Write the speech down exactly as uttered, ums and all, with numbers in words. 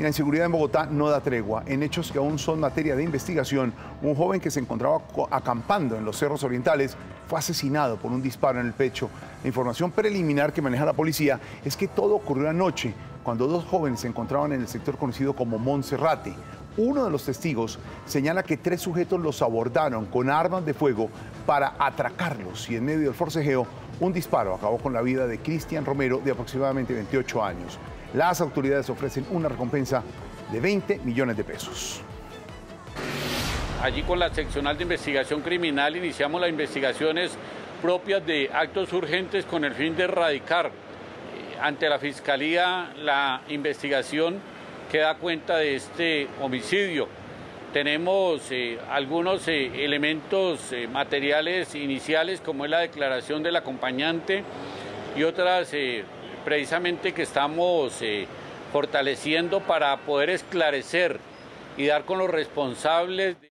Y la inseguridad en Bogotá no da tregua. En hechos que aún son materia de investigación, un joven que se encontraba acampando en los cerros orientales fue asesinado por un disparo en el pecho. La información preliminar que maneja la policía es que todo ocurrió anoche, cuando dos jóvenes se encontraban en el sector conocido como Monserrate. Uno de los testigos señala que tres sujetos los abordaron con armas de fuego para atracarlos y en medio del forcejeo, un disparo acabó con la vida de Cristian Romero, de aproximadamente veintiocho años. Las autoridades ofrecen una recompensa de veinte millones de pesos. Allí con la seccional de investigación criminal iniciamos las investigaciones propias de actos urgentes con el fin de erradicar ante la Fiscalía la investigación que da cuenta de este homicidio. Tenemos eh, algunos eh, elementos eh, materiales iniciales, como es la declaración del acompañante y otras eh, precisamente que estamos eh, fortaleciendo para poder esclarecer y dar con los responsables.